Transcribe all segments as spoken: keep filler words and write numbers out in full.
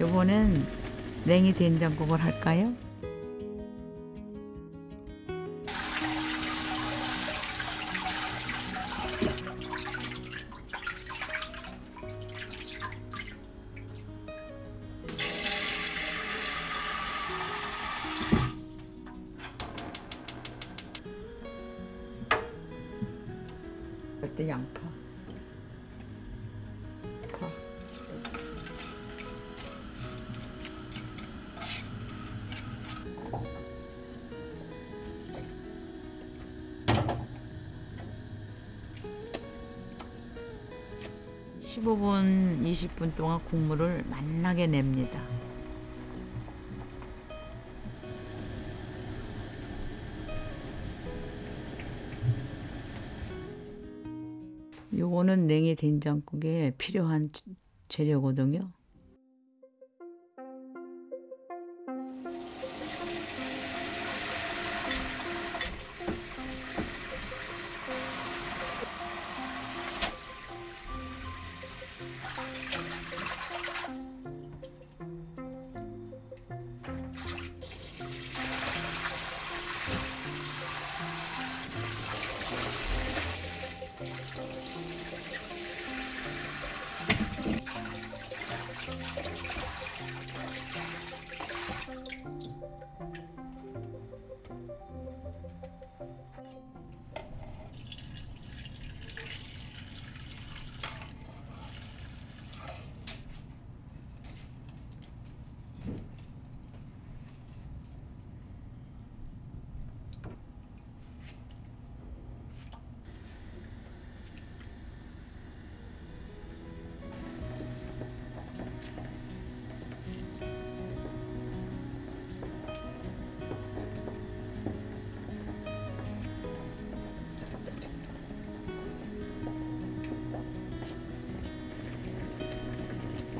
요번엔 냉이 된장국을 할까요? 이때 양파, 파. 십오 분, 이십 분 동안 국물을 맛나게 냅니다. 요거는 냉이 된장국에 필요한 재료거든요.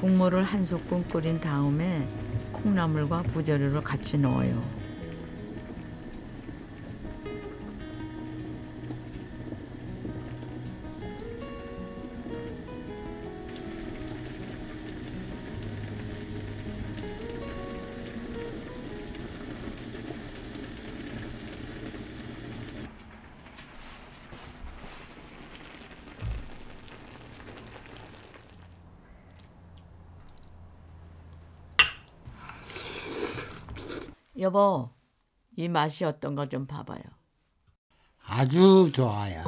국물을 한 소끔 끓인 다음에 콩나물과 부재료를 같이 넣어요. 여보, 이 맛이 어떤 거 좀 봐봐요. 아주 좋아요.